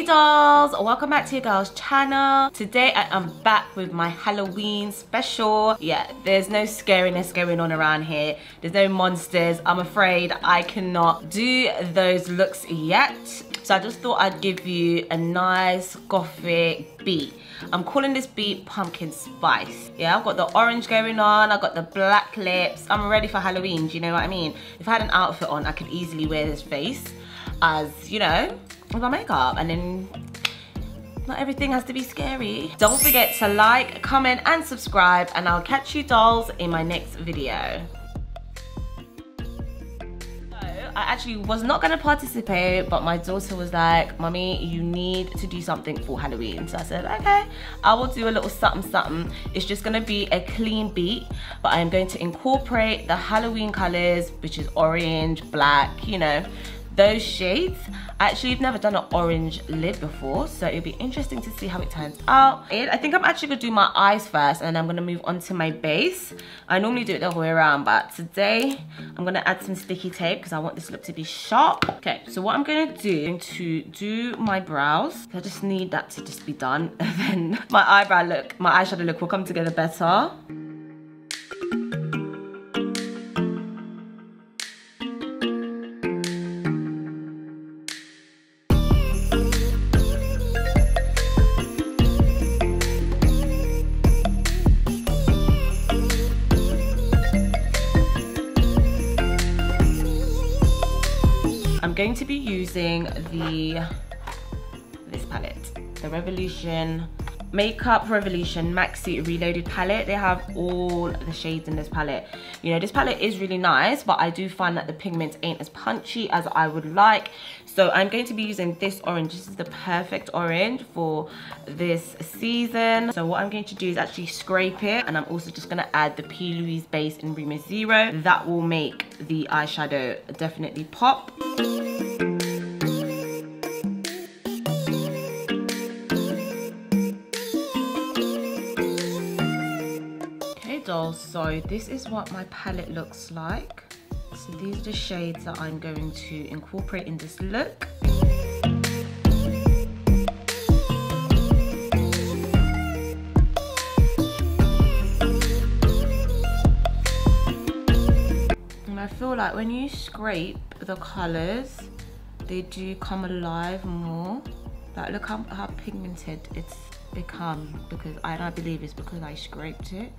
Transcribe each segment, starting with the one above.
Hey dolls, welcome back to your girl's channel. Today I am back with my Halloween special. Yeah, there's no scariness going on around here. There's no monsters. I'm afraid I cannot do those looks yet. So I just thought I'd give you a nice gothic beat. I'm calling this beat pumpkin spice. Yeah, I've got the orange going on, I've got the black lips. I'm ready for Halloween, do you know what I mean? If I had an outfit on, I could easily wear this face as, you know, with my makeup, and then not everything has to be scary. Don't forget to like, comment and subscribe, and I'll catch you dolls in my next video. I actually was not going to participate, but my daughter was like, Mummy, you need to do something for Halloween. So I said, okay, I will do a little something something. It's just going to be a clean beat, but I am going to incorporate the Halloween colors, which is orange, black, you know, those shades. I actually have never done an orange lid before, so it'll be interesting to see how it turns out. I think I'm actually going to do my eyes first, and I'm going to move on to my base. I normally do it the whole way around, but today I'm going to add some sticky tape because I want this look to be sharp. Okay, so what I'm going to do is to do my brows. I just need that to just be done, and then my eyebrow look, my eyeshadow look will come together better. Going to be using this palette, the Revolution Makeup Revolution Maxi Reloaded Palette. They have all the shades in this palette. You know, this palette is really nice, but I do find that the pigments ain't as punchy as I would like. So I'm going to be using this orange. This is the perfect orange for this season. So what I'm going to do is actually scrape it, and I'm also just going to add the P. Louise base in Rumour 0. That will make the eyeshadow definitely pop. So this is what my palette looks like. So these are the shades that I'm going to incorporate in this look. And I feel like when you scrape the colors, they do come alive more. Like, look how pigmented it's become, because I believe it's because I scraped it.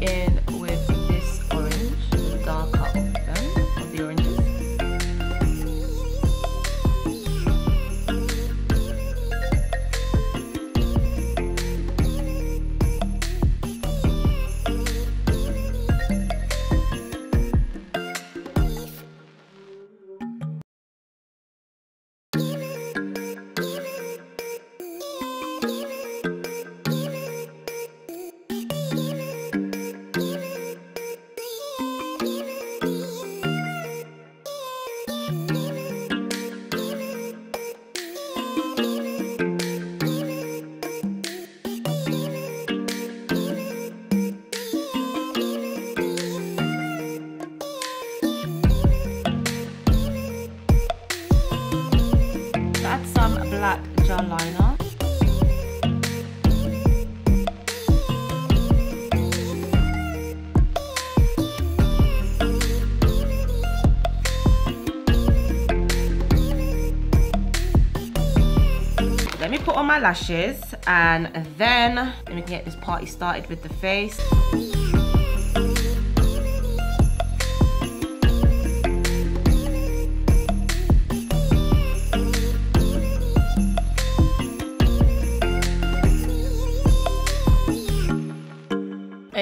In with this orange, the darker of the oranges. Liner. Let me put on my lashes, and then we can get this party started with the face.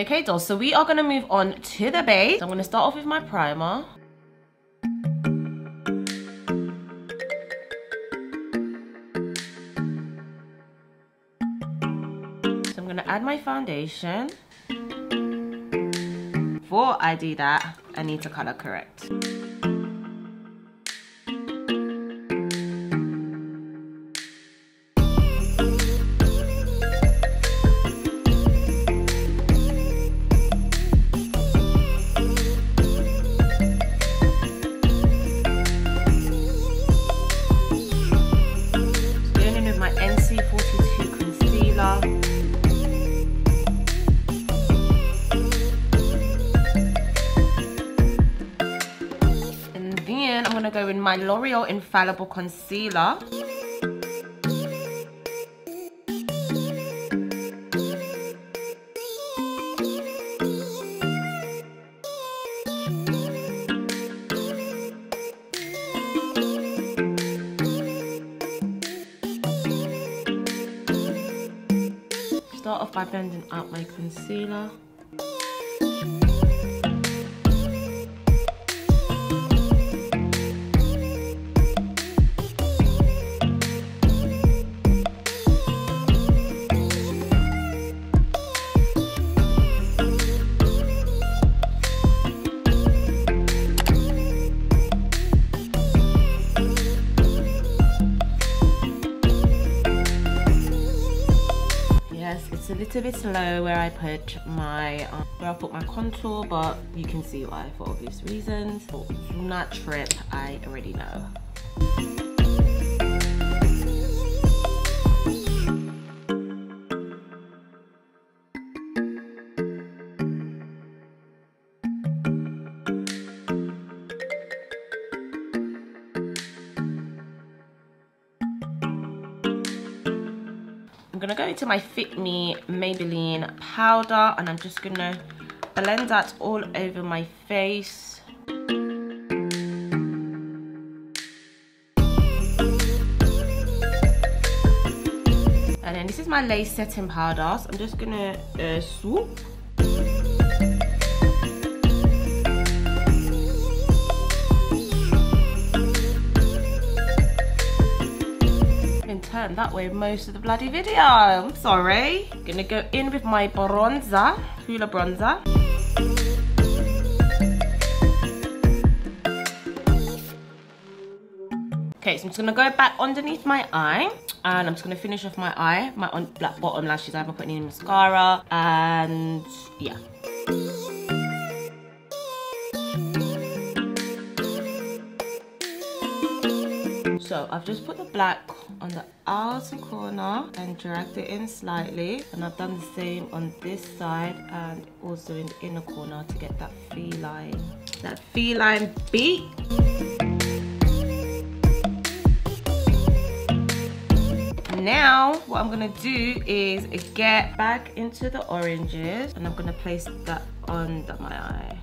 Okay, dolls, so we are gonna move on to the base. I'm gonna start off with my primer. So I'm gonna add my foundation. Before I do that, I need to color correct. Go in my L'Oreal Infallible Concealer. Start off by blending out my concealer. It's a bit slow where I put my contour, but you can see why for obvious reasons. But do not trip, I already know. I'm gonna go into my Fit Me Maybelline powder and I'm just gonna blend that all over my face. And then this is my lace setting powder, so I'm just gonna swoop. Turn that way most of the bloody video, I'm sorry. I'm gonna go in with my bronzer, Hoola bronzer. Okay, so I'm just gonna go back underneath my eye and I'm just gonna finish off my eye, my black bottom lashes. I haven't put any mascara and yeah. So I've just put the black on the outer corner and dragged it in slightly, and I've done the same on this side and also in the inner corner to get that feline, beat. Now what I'm gonna do is get back into the oranges and I'm gonna place that under my eye.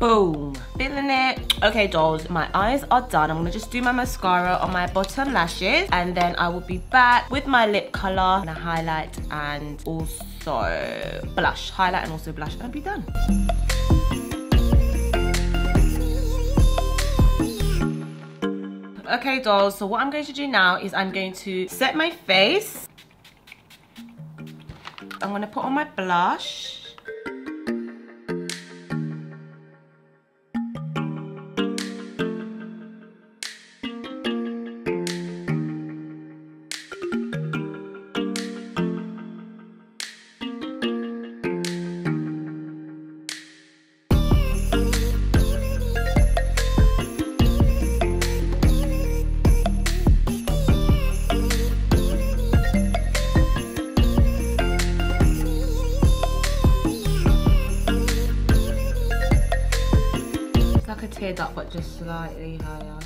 Boom, feeling it. Okay dolls, my eyes are done. I'm gonna just do my mascara on my bottom lashes and then I will be back with my lip color, and a highlight and also blush. Highlight and also blush, and I'll be done. Okay dolls, so what I'm going to do now is I'm going to set my face. I'm gonna put on my blush. Teared up, but just slightly higher.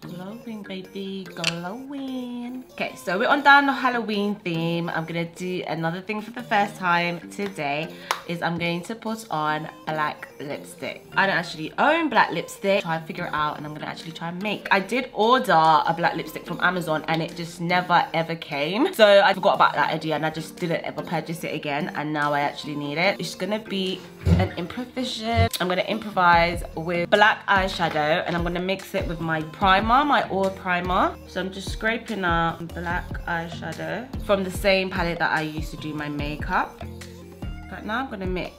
Glowing, baby, glowing. Okay, so we're on down the Halloween theme. I'm gonna do another thing for the first time today is I'm going to put on black lipstick. I don't actually own black lipstick. Try and figure it out, and I'm gonna actually try and make. I did order a black lipstick from Amazon and it just never ever came. So I forgot about that idea and I just didn't ever purchase it again, and now I actually need it. It's gonna be an improvisation. I'm gonna improvise with black eyeshadow and I'm gonna mix it with my primer, my oil primer. So I'm just scraping out black eyeshadow from the same palette that I used to do my makeup. But now I'm gonna mix.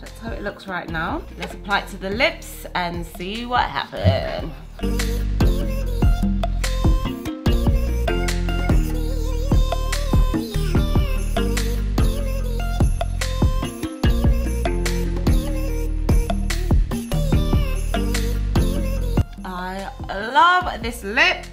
That's how it looks right now. Let's apply it to the lips and see what happens. I love this lip.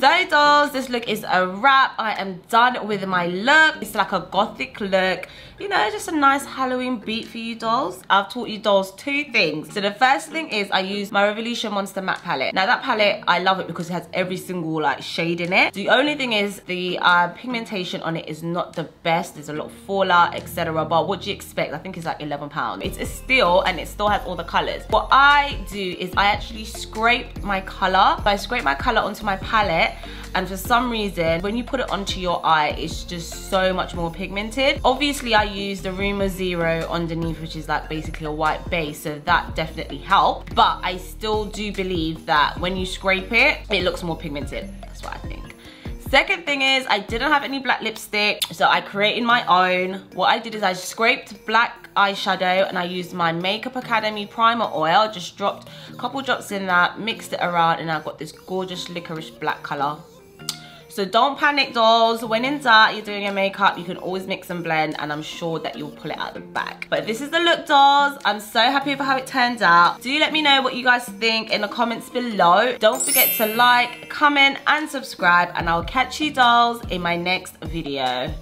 So dolls, this look is a wrap. I am done with my look. It's like a gothic look, you know, just a nice Halloween beat for you dolls. I've taught you dolls two things. So the first thing is I use my Revolution Monster Matte Palette. Now that palette, I love it because it has every single like shade in it. The only thing is the pigmentation on it is not the best. There's a lot of fallout, etc. But what do you expect? I think it's like £11. It's a steal and it still has all the colors. What I do is I actually scrape my color. So I scrape my color onto my palette. And for some reason, when you put it onto your eye, it's just so much more pigmented. Obviously, I use the Rumour 0 underneath, which is like basically a white base, so that definitely helped. But I still do believe that when you scrape it, it looks more pigmented. That's what I think. Second thing is I didn't have any black lipstick, so I created my own. What I did is I scraped black eyeshadow and I used my Makeup Academy primer oil, just dropped a couple drops in that, mixed it around, and I got this gorgeous licorice black color. So don't panic dolls, when in doubt you're doing your makeup, you can always mix and blend and I'm sure that you'll pull it out the bag. But this is the look dolls, I'm so happy with how it turned out. Do let me know what you guys think in the comments below. Don't forget to like, comment and subscribe, and I'll catch you dolls in my next video.